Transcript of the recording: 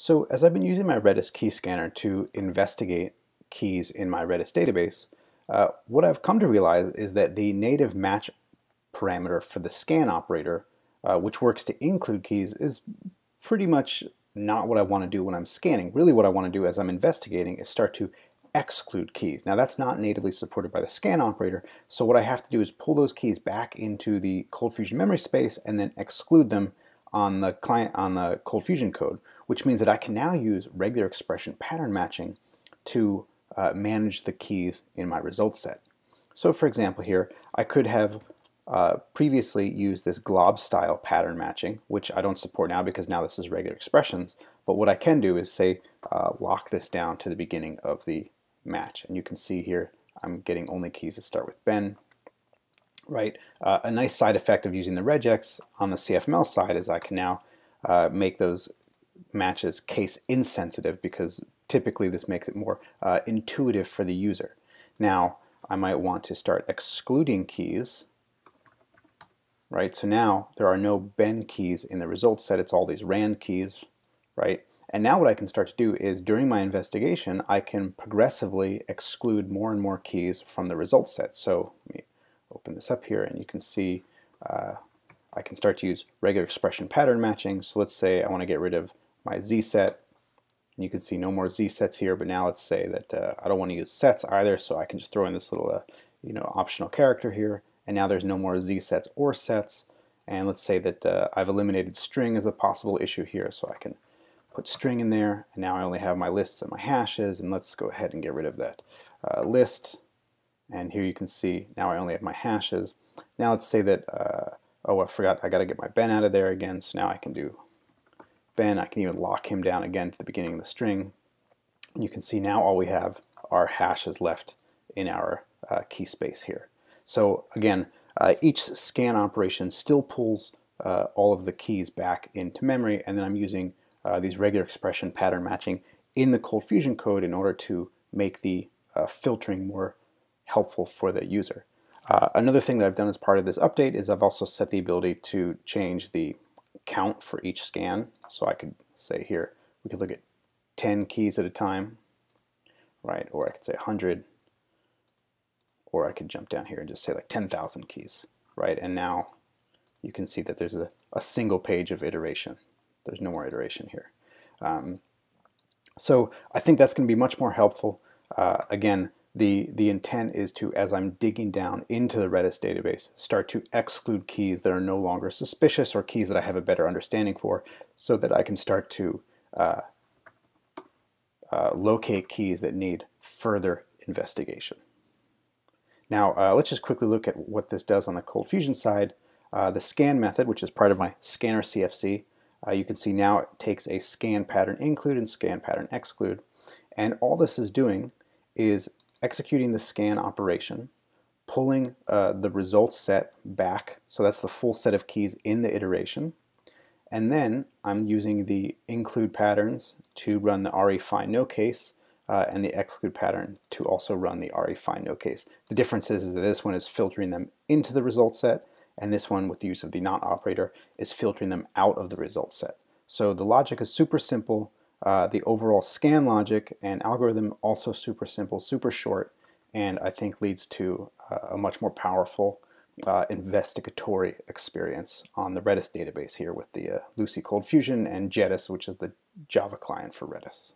So as I've been using my Redis key scanner to investigate keys in my Redis database, what I've come to realize is that the native match parameter for the scan operator, which works to include keys, is pretty much not what I want to do when I'm scanning. Really what I want to do as I'm investigating is start to exclude keys. Now that's not natively supported by the scan operator, so what I have to do is pull those keys back into the ColdFusion memory space and then exclude them on the client, on the ColdFusion code, which means that I can now use regular expression pattern matching to manage the keys in my result set. So for example here, I could have previously used this glob style pattern matching, which I don't support now because now this is regular expressions, but what I can do is say lock this down to the beginning of the match, and you can see here I'm getting only keys that start with Ben. Right, a nice side effect of using the regex on the CFML side is I can now make those matches case insensitive, because typically this makes it more intuitive for the user. Now I might want to start excluding keys. Right, so now there are no Ben keys in the result set, it's all these Rand keys, right? And now what I can start to do is during my investigation, I can progressively exclude more and more keys from the result set. So let me open this up here and you can see I can start to use regular expression pattern matching. So let's say I want to get rid of my zset, and you can see no more zsets here, but now let's say that I don't want to use sets either, so I can just throw in this little you know, optional character here. And now there's no more zsets or sets, and let's say that I've eliminated string as a possible issue here, so I can put string in there, and now I only have my lists and my hashes, and let's go ahead and get rid of that list, and here you can see now I only have my hashes. Now let's say that, oh I forgot, I gotta get my Ben out of there again, so now I can do Ben, I can even lock him down again to the beginning of the string, and you can see now all we have are hashes left in our key space here. So again, each scan operation still pulls all of the keys back into memory, and then I'm using these regular expression pattern matching in the ColdFusion code in order to make the filtering more helpful for the user. Another thing that I've done as part of this update is I've also set the ability to change the count for each scan. So I could say here, we could look at 10 keys at a time, right? Or I could say 100. Or I could jump down here and just say like 10,000 keys, right? And now you can see that there's a single page of iteration. There's no more iteration here. So I think that's going to be much more helpful. Again, the intent is to, as I'm digging down into the Redis database, start to exclude keys that are no longer suspicious or keys that I have a better understanding for, so that I can start to locate keys that need further investigation. Now let's just quickly look at what this does on the ColdFusion side. The scan method, which is part of my scanner CFC, you can see now it takes a scan pattern include and scan pattern exclude, and all this is doing is executing the scan operation, pulling the result set back, so that's the full set of keys in the iteration, and then I'm using the include patterns to run the re-find-no case, and the exclude pattern to also run the re-find-no case. The difference is that this one is filtering them into the result set, and this one, with the use of the not operator, is filtering them out of the result set. So the logic is super simple, the overall scan logic and algorithm also super simple, super short, and I think leads to a much more powerful investigatory experience on the Redis database here with the Lucee ColdFusion and Jedis, which is the Java client for Redis.